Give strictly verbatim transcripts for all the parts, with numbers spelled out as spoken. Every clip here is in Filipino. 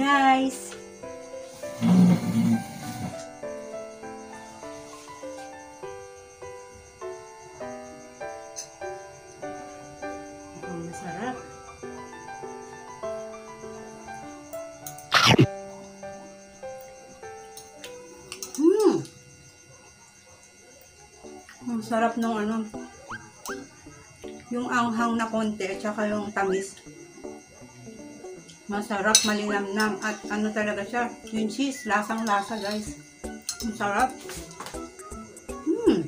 guys. Ang masarap. Hmm. Ang sarap ng ano. Yung anghang na konti at saka yung tamis. Masarap, malinamnam at ano talaga siya, yung cheese, lasang-lasa guys. Ang sarap. Hmm.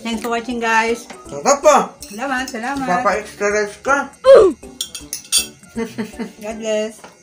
Thanks for watching guys. Sarap pa. Salamat, salamat. Papa extra rice ka. God bless.